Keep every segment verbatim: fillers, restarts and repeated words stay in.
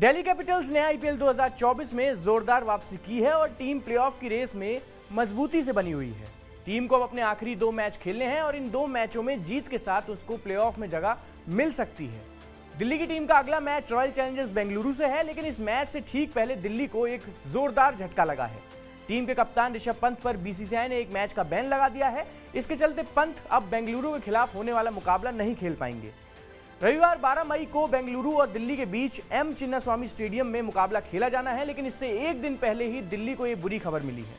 Delhi Capitals ने I P L दो हज़ार चौबीस में जोरदार वापसी की है और टीम प्लेऑफ की रेस में मजबूती से बनी हुई है। टीम को अब अपने आखिरी दो मैच खेलने हैं और इन दो मैचों में जीत के साथ उसको प्लेऑफ में जगह मिल सकती है। दिल्ली की टीम का अगला मैच रॉयल चैलेंजर्स बेंगलुरु से है, लेकिन इस मैच से ठीक पहले दिल्ली को एक जोरदार झटका लगा है। टीम के कप्तान ऋषभ पंत पर बीसी सी आई ने एक मैच का बैन लगा दिया है। इसके चलते पंत अब बेंगलुरु के खिलाफ होने वाला मुकाबला नहीं खेल पाएंगे। रविवार बारह मई को बेंगलुरु और दिल्ली के बीच एम चिन्नास्वामी स्टेडियम में मुकाबला खेला जाना है, लेकिन इससे एक दिन पहले ही दिल्ली को ये बुरी खबर मिली है।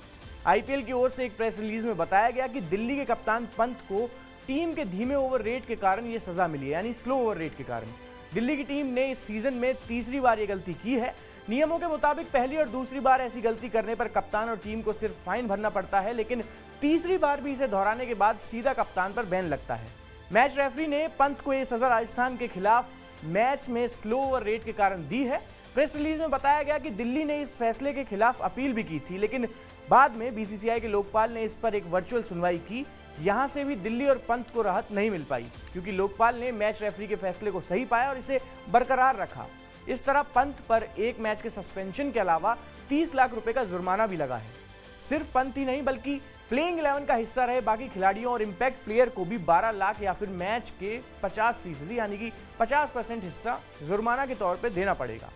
आई पी एल की ओर से एक प्रेस रिलीज में बताया गया कि दिल्ली के कप्तान पंत को टीम के धीमे ओवर रेट के कारण ये सज़ा मिली है, यानी स्लो ओवर रेट के कारण। दिल्ली की टीम ने इस सीजन में तीसरी बार ये गलती की है। नियमों के मुताबिक पहली और दूसरी बार ऐसी गलती करने पर कप्तान और टीम को सिर्फ फाइन भरना पड़ता है, लेकिन तीसरी बार भी इसे दोहराने के बाद सीधा कप्तान पर बैन लगता है। मैच रेफरी ने पंत को ये सजा राजस्थान के खिलाफ मैच में स्लो ओवर रेट के कारण दी है। प्रेस रिलीज में बताया गया कि दिल्ली ने इस फैसले के खिलाफ अपील भी की थी, लेकिन बाद में बीसीसीआई के लोकपाल ने इस पर एक वर्चुअल सुनवाई की। यहां से भी दिल्ली और पंत को राहत नहीं मिल पाई, क्योंकि लोकपाल ने मैच रेफरी के फैसले को सही पाया और इसे बरकरार रखा। इस तरह पंत पर एक मैच के सस्पेंशन के अलावा तीस लाख रुपए का जुर्माना भी लगा है। सिर्फ पंत ही नहीं बल्कि प्लेइंग इलेवन का हिस्सा रहे बाकी खिलाड़ियों और इम्पैक्ट प्लेयर को भी बारह लाख या फिर मैच के पचास फीसदी यानी कि पचास परसेंट हिस्सा जुर्माना के तौर पर देना पड़ेगा।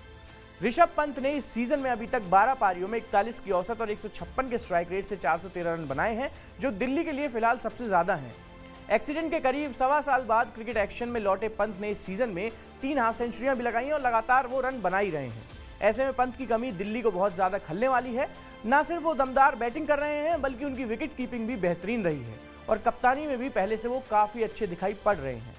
ऋषभ पंत ने इस सीजन में अभी तक बारह पारियों में इकतालीस की औसत और एक सौ छप्पन के स्ट्राइक रेट से चार सौ तेरह रन बनाए हैं, जो दिल्ली के लिए फिलहाल सबसे ज़्यादा हैं। एक्सीडेंट के करीब सवा साल बाद क्रिकेट एक्शन में लौटे पंत ने इस सीजन में तीन हाफ सेंचुरियाँ भी लगाई हैं और लगातार वो रन बना ही रहे हैं। ऐसे में पंत की कमी दिल्ली को बहुत ज़्यादा खलने वाली है। ना सिर्फ वो दमदार बैटिंग कर रहे हैं, बल्कि उनकी विकेट कीपिंग भी बेहतरीन रही है और कप्तानी में भी पहले से वो काफ़ी अच्छे दिखाई पड़ रहे हैं।